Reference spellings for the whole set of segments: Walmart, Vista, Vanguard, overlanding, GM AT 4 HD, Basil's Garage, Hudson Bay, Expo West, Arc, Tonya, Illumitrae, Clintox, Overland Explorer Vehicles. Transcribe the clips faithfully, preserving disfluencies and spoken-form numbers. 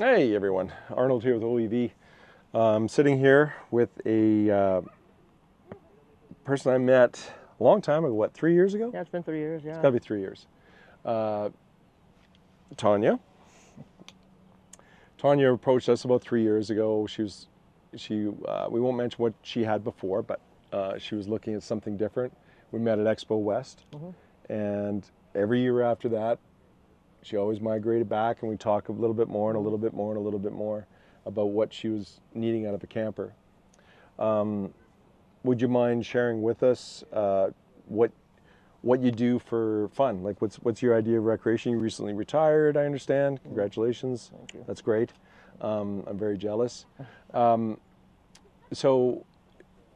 Hey everyone, Arnold here with O E V. I'm sitting here with a uh, person I met a long time ago, what, three years ago? Yeah, it's been three years, yeah. It's gotta be three years. Uh, Tonya. Tonya approached us about three years ago. She was, she, uh, we won't mention what she had before, but uh, she was looking at something different. We met at Expo West, mm-hmm. and every year after that, she always migrated back, and we talked a little bit more and a little bit more and a little bit more about what she was needing out of a camper. Um, would you mind sharing with us uh, what what you do for fun? Like, what's what's your idea of recreation? You recently retired, I understand. Congratulations. Thank you. That's great. Um, I'm very jealous. Um, so,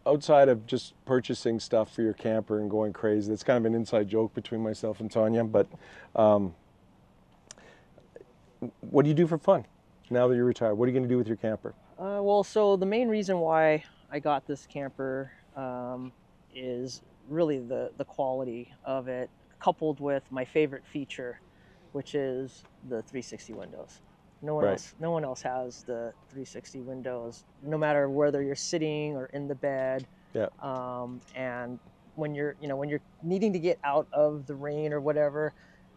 outside of just purchasing stuff for your camper and going crazy, that's kind of an inside joke between myself and Tonya, but. Um, What do you do for fun now that you're retired? What are you going to do with your camper? Uh, well, so the main reason why I got this camper um, is really the, the quality of it, coupled with my favorite feature, which is the three sixty windows. No one, right. else, no one else has the three sixty windows, no matter whether you're sitting or in the bed. Yeah. Um, and when you're, you know, when you're needing to get out of the rain or whatever,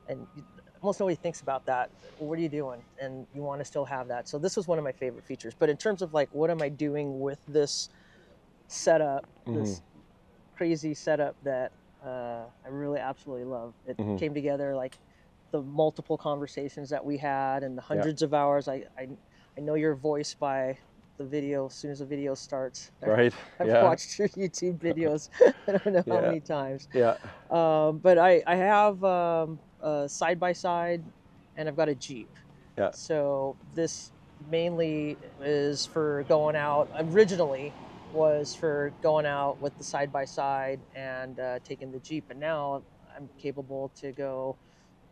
and you, almost nobody thinks about that. What are you doing? And you want to still have that. So this was one of my favorite features. But in terms of like, what am I doing with this setup, mm-hmm. this crazy setup that uh, I really absolutely love. It mm-hmm. came together, like the multiple conversations that we had and the hundreds yeah. of hours. I, I I know your voice by the video as soon as the video starts. Right. I've yeah. watched your YouTube videos. I don't know yeah. how many times. Yeah. Um, but I, I have... Um, Uh, side by side, and I've got a Jeep. Yeah. So this mainly is for going out. Originally was for going out with the side by side and uh, taking the Jeep, and now I'm capable to go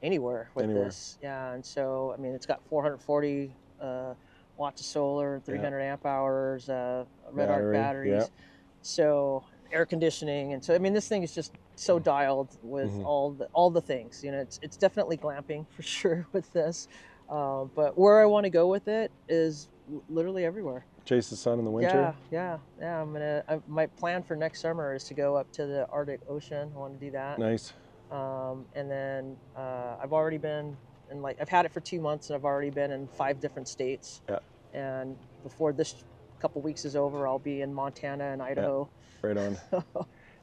anywhere with anywhere. this. Yeah. And so I mean, it's got four hundred forty uh, watts of solar, three hundred yeah. amp hours, uh, red Battery. arc batteries. Yeah. So air conditioning, and so I mean, this thing is just so dialed with mm-hmm. all the all the things, you know. It's it's definitely glamping for sure with this, uh, but where I want to go with it is literally everywhere. Chase the sun in the winter. Yeah, yeah, yeah. I'm gonna. I, my plan for next summer is to go up to the Arctic Ocean. I want to do that. Nice. Um, and then uh, I've already been in like I've had it for two months, and I've already been in five different states. Yeah. And before this couple weeks is over, I'll be in Montana and Idaho. Yeah. Right on.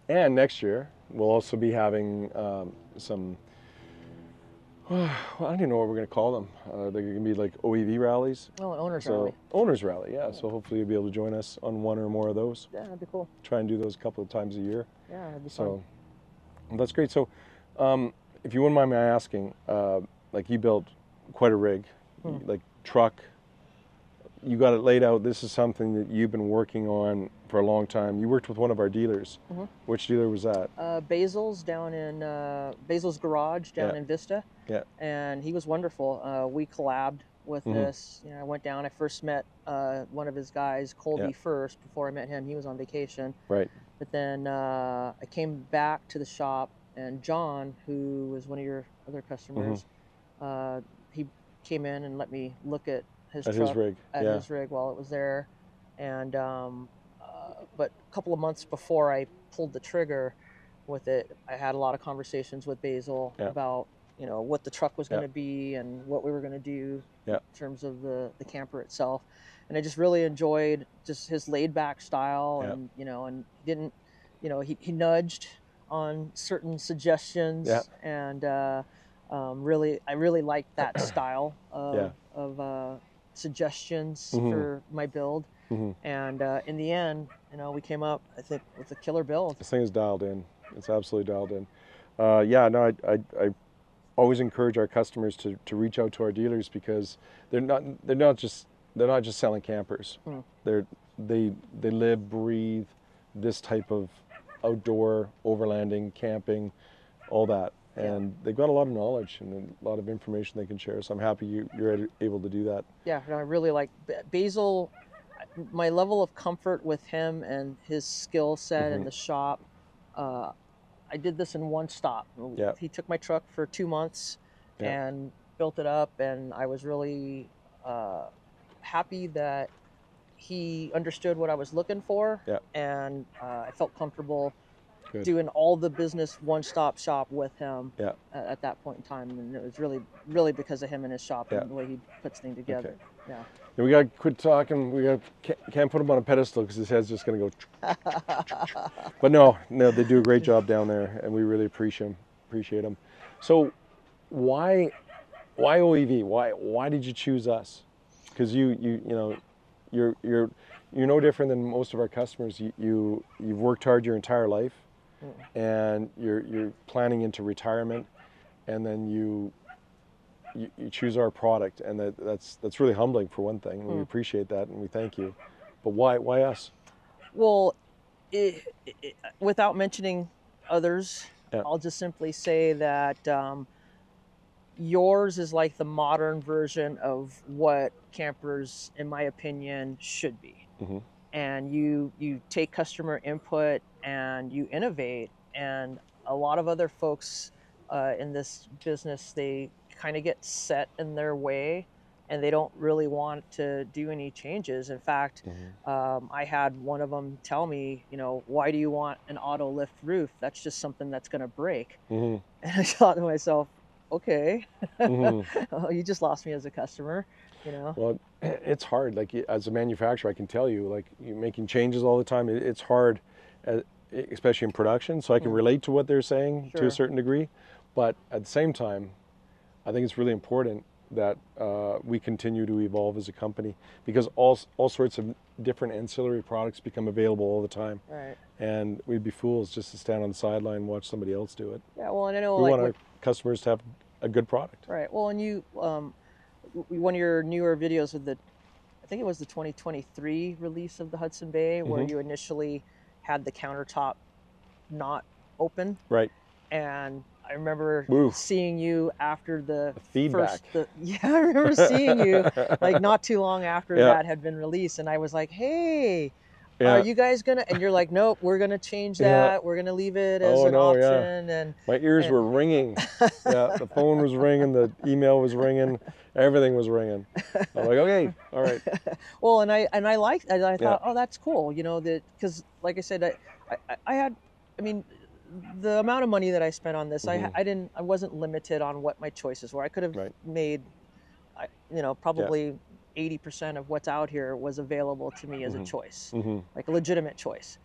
And next year, we'll also be having um, some, well, I don't even know what we're going to call them. Uh, they're going to be like O E V rallies. Oh, an owner's so, rally. Owner's rally, yeah. Oh. So hopefully you'll be able to join us on one or more of those. Yeah, that'd be cool. Try and do those a couple of times a year. Yeah, that'd be so, fun. That's great. So um, if you wouldn't mind me asking, uh, like you built quite a rig, hmm. like truck. You got it laid out. This is something that you've been working on for a long time. You worked with one of our dealers. Mm-hmm. Which dealer was that? Uh, Basil's down in uh, Basil's Garage down yeah. in Vista. Yeah. And he was wonderful. Uh, we collabed with mm-hmm. this. You know, I went down. I first met uh, one of his guys, Colby, yeah. first. Before I met him, he was on vacation. Right. But then uh, I came back to the shop, and John, who was one of your other customers, mm-hmm. uh, he came in and let me look at. His at truck, his rig, at yeah. his rig while it was there, and um, uh, but a couple of months before I pulled the trigger with it, I had a lot of conversations with Basil yeah. about you know what the truck was yeah. going to be and what we were going to do yeah. in terms of the the camper itself, and I just really enjoyed just his laid back style yeah. and you know and didn't you know he he nudged on certain suggestions yeah. and uh, um, really I really liked that style of yeah. of. Uh, suggestions mm-hmm. for my build, mm-hmm. and uh, in the end, you know, we came up, I think, with a killer build. This thing is dialed in. It's absolutely dialed in. Uh, yeah, no, I, I, I always encourage our customers to, to reach out to our dealers because they're not they're not just they're not just selling campers. Mm. They're they they live, breathe this type of outdoor overlanding, camping, all that, and they've got a lot of knowledge and a lot of information they can share, so I'm happy you, you're able to do that. Yeah, and I really like Basil. My level of comfort with him and his skill set mm-hmm. in the shop, uh, I did this in one stop. Yeah. He took my truck for two months yeah. and built it up, and I was really uh, happy that he understood what I was looking for, yeah. and uh, I felt comfortable Good. doing all the business one-stop shop with him yeah. at, at that point in time. And it was really, really because of him and his shop yeah. and the way he puts things together. Okay. Yeah. yeah. We got to quit talking. We got can't put him on a pedestal because his head's just going to go. But no, no, they do a great job down there, and we really appreciate them. Appreciate them. So, why, why O E V? Why, why did you choose us? Because you, you, you know, you're, you're, you're no different than most of our customers. You, you you've worked hard your entire life. And you're you're planning into retirement, and then you you, you choose our product, and that, that's that's really humbling for one thing. Mm. We appreciate that, and we thank you. But why why us? Well, it, it, without mentioning others, yeah. I'll just simply say that um, yours is like the modern version of what campers, in my opinion, should be. Mm-hmm. And you you take customer input and you innovate, and a lot of other folks uh, in this business, they kind of get set in their way and they don't really want to do any changes. In fact, mm-hmm. um, I had one of them tell me, you know, why do you want an auto lift roof? That's just something that's gonna break. Mm-hmm. And I thought to myself, okay, mm-hmm. oh, you just lost me as a customer. You know? Well, it's hard. Like as a manufacturer, I can tell you, like you're making changes all the time. It's hard, especially in production. So I can relate to what they're saying sure. to a certain degree. But at the same time, I think it's really important that uh, we continue to evolve as a company, because all all sorts of different ancillary products become available all the time. Right. And we'd be fools just to stand on the sideline and watch somebody else do it. Yeah. Well, and I know we like, want our customers to have a good product. Right. Well, and you. Um, One of your newer videos of the, I think it was the twenty twenty-three release of the Hudson Bay, where mm-hmm. you initially had the countertop not open. Right. And I remember Oof. seeing you after the, the feedback. First, the, yeah, I remember seeing you like not too long after yeah. that had been released, and I was like, "Hey, yeah. are you guys gonna?" And you're like, "Nope, we're gonna change that. Yeah. We're gonna leave it as oh, an no, option." Yeah. And my ears and, were ringing. Yeah, the phone was ringing. The email was ringing. Everything was ringing. I'm like, okay, all right. Well, and I and I liked, and I thought, yeah. oh, that's cool. You know, that because, like I said, I, I, I had, I mean, the amount of money that I spent on this, mm-hmm. I, I didn't, I wasn't limited on what my choices were. I could have right. made, I, you know, probably eighty yeah. percent of what's out here was available to me as mm-hmm. a choice, mm-hmm. like a legitimate choice.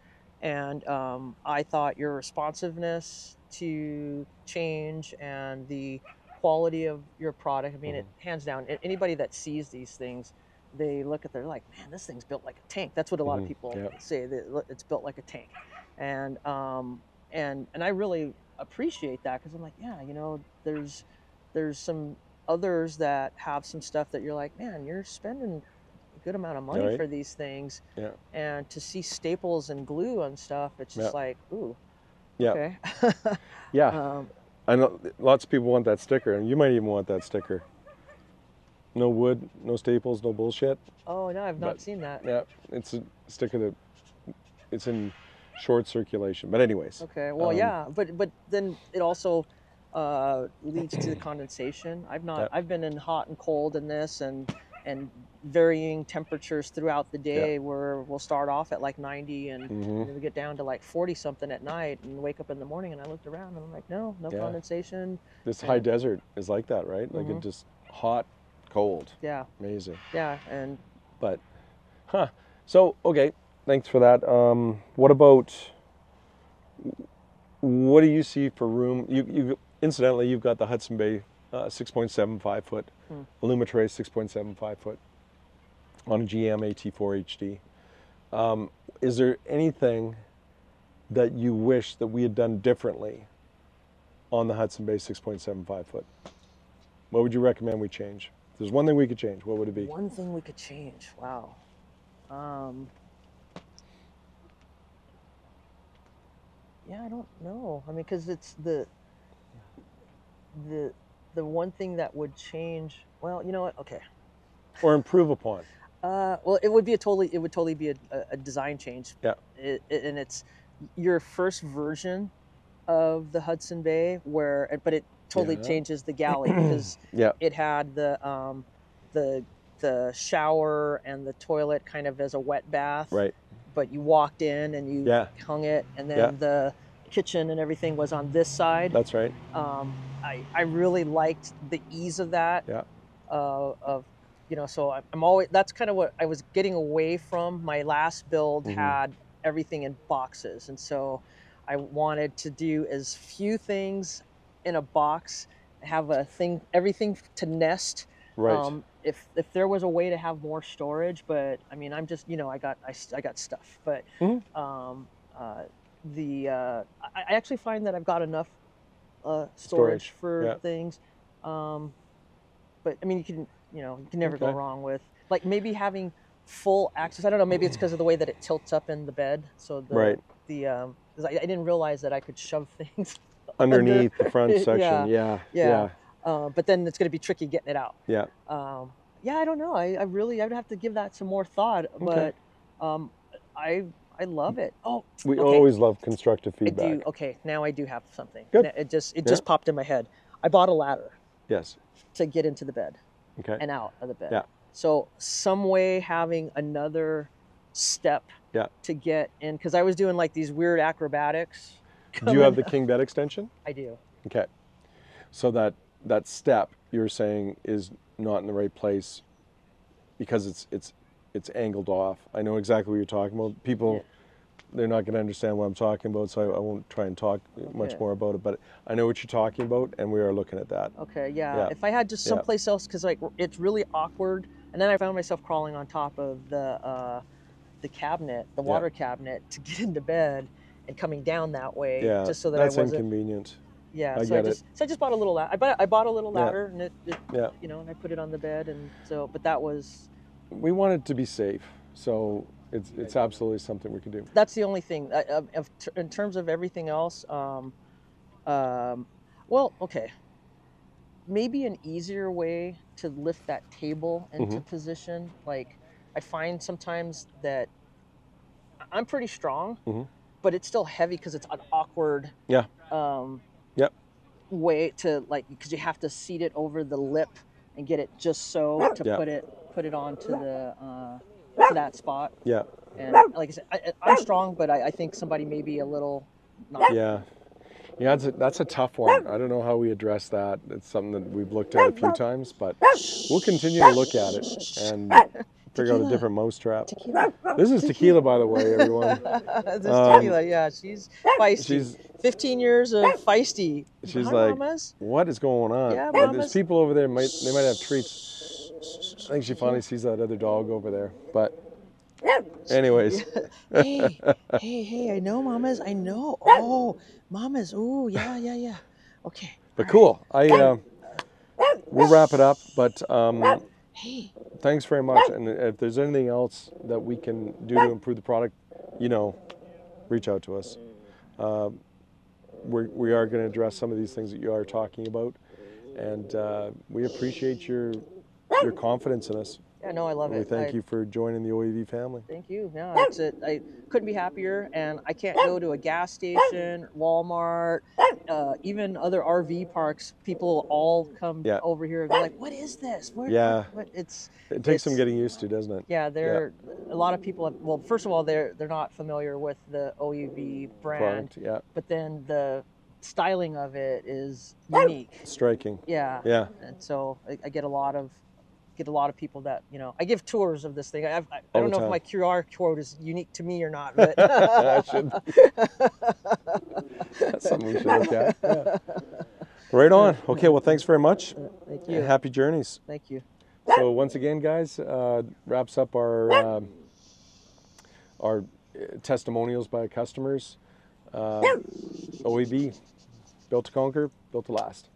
And um, I thought your responsiveness to change and the quality of your product, I mean, mm-hmm. it hands down, anybody that sees these things, they look at, they're like, man, this thing's built like a tank. That's what a lot mm-hmm. of people yep. say, that it's built like a tank. And um, and and I really appreciate that, because I'm like, yeah, you know, there's there's some others that have some stuff that you're like, man, you're spending a good amount of money right? for these things. Yeah. And to see staples and glue and stuff, it's just yep. like, ooh, yep. okay. yeah. Um, I know lots of people want that sticker, and you might even want that sticker. No wood, no staples, no bullshit. Oh no, I've not but, seen that. Yeah, it's a sticker that it's in short circulation. But anyways. Okay. Well, um, yeah, but but then it also uh, leads to the condensation. I've not. Yeah. I've been in hot and cold in this, and and varying temperatures throughout the day. Yeah. Where we'll start off at like ninety, and, mm-hmm. and then we get down to like forty something at night, and wake up in the morning, and I looked around and I'm like, no, no yeah. condensation. This and, high desert is like that, right? Mm-hmm. Like it just hot, cold. Yeah. Amazing. Yeah, and. But, huh? So okay, thanks for that. Um, what about? What do you see for room? You you incidentally, you've got the Hudson Bay. Uh, six point seven five foot, hmm. Illumitrae six point seven five foot on a G M A T four H D. Um, is there anything that you wish that we had done differently on the Hudson Bay six point seven five foot? What would you recommend we change? If there's one thing we could change, what would it be? One thing we could change, wow. Um, yeah, I don't know. I mean, because it's the, the, the one thing that would change, well, you know what, okay. Or improve upon. Uh, well, it would be a totally, it would totally be a, a design change. Yeah. It, it, and it's your first version of the Hudson Bay where, but it totally yeah. changes the galley because yeah. it had the, um, the the shower and the toilet kind of as a wet bath. Right. But you walked in and you yeah. hung it, and then yeah. the kitchen and everything was on this side. That's right. Um, I, I really liked the ease of that. Yeah. Uh, of, you know, so I'm always, that's kind of what I was getting away from. My last build mm-hmm. had everything in boxes. And so I wanted to do as few things in a box, have a thing, everything to nest. Right. Um, if, if there was a way to have more storage, but I mean, I'm just, you know, I got, I, I got stuff, but, mm-hmm. um, uh, the, uh, I, I actually find that I've got enough, uh, storage, storage. for yeah. things. Um, but I mean, you can, you know, you can never okay. go wrong with, like, maybe having full access. I don't know. Maybe it's because of the way that it tilts up in the bed. So the, right. the, um, 'cause I, I didn't realize that I could shove things underneath under. the front section. Yeah. Yeah. yeah. yeah. Uh, but then it's going to be tricky getting it out. Yeah. Um, yeah, I don't know. I, I really, I'd have to give that some more thought, but okay. um, I I love it. Oh, we okay. always love constructive feedback. I do. Okay, now I do have something. Good. It just it yeah. just popped in my head. I bought a ladder. Yes. To get into the bed. Okay. And out of the bed. Yeah. So some way having another step. Yeah. To get in, because I was doing like these weird acrobatics. Do you have the king bed extension? I do. Okay. So that. that step you're saying is not in the right place because it's it's it's angled off. I know exactly what you're talking about. People, yeah. they're not going to understand what I'm talking about, so I, I won't try and talk okay. much more about it, but I know what you're talking about, and we are looking at that. Okay, yeah. yeah. If I had just someplace yeah. else, because like, it's really awkward, and then I found myself crawling on top of the, uh, the cabinet, the water yeah. cabinet, to get into bed and coming down that way, yeah. just so that that's I wasn't... inconvenient. Yeah, I so I just it. so I just bought a little ladder. I bought I bought a little ladder, yeah. and it, it yeah. you know, and I put it on the bed, and so. But that was. We wanted to be safe, so it's it's absolutely something we can do. That's the only thing. I, I, in terms of everything else, um, um, well, okay, maybe an easier way to lift that table into mm-hmm. position. Like, I find sometimes that I'm pretty strong, mm-hmm. but it's still heavy because it's an awkward. Yeah. Um, Yep. Way to like, because you have to seat it over the lip and get it just so to yep. put it put it onto the uh, to that spot. Yeah. And like I said, I, I'm strong, but I, I think somebody may be a little. Not. Yeah. Yeah, that's a, that's a tough one. I don't know how we address that. It's something that we've looked at a few times, but we'll continue to look at it and figure tequila. out a different mousetrap. Tequila. This is tequila, tequila, by the way, everyone. This is um, tequila, yeah. She's feisty. She's, fifteen years of feisty. She's Hi, like, mamas. What is going on? Yeah, there's people over there, might, they might have treats. I think she finally sees that other dog over there, but... Anyways. Yeah. Hey, hey, hey, I know, mamas. I know. Oh, mamas. Ooh, yeah, yeah, yeah. Okay. But cool. Right. I uh, We'll wrap it up, but um, hey. thanks very much. And if there's anything else that we can do to improve the product, you know, reach out to us. Uh, we're, we are going to address some of these things that you are talking about. And uh, we appreciate your your confidence in us. Yeah, no, I love it. We thank I, you for joining the O E V family. Thank you. No, that's it. I couldn't be happier, and I can't go to a gas station, Walmart, uh, even other R V parks. People all come yeah. over here and be like, "What is this?" Where, yeah, what, it's it takes it's, some getting used to, doesn't it? Yeah, there yeah. a lot of people. Have, well, first of all, they're they're not familiar with the O E V brand, Product, yeah. but then the styling of it is unique, striking. Yeah, yeah, and so I, I get a lot of. Get a lot of people that, you know, I give tours of this thing. I've, I, I don't know time. if my Q R code is unique to me or not, but that's something we should look at. Yeah. Right on. Okay, well, thanks very much. Uh, thank you. And happy journeys. Thank you. So once again, guys, uh, wraps up our um, our testimonials by customers. Uh, O E B, built to conquer, built to last.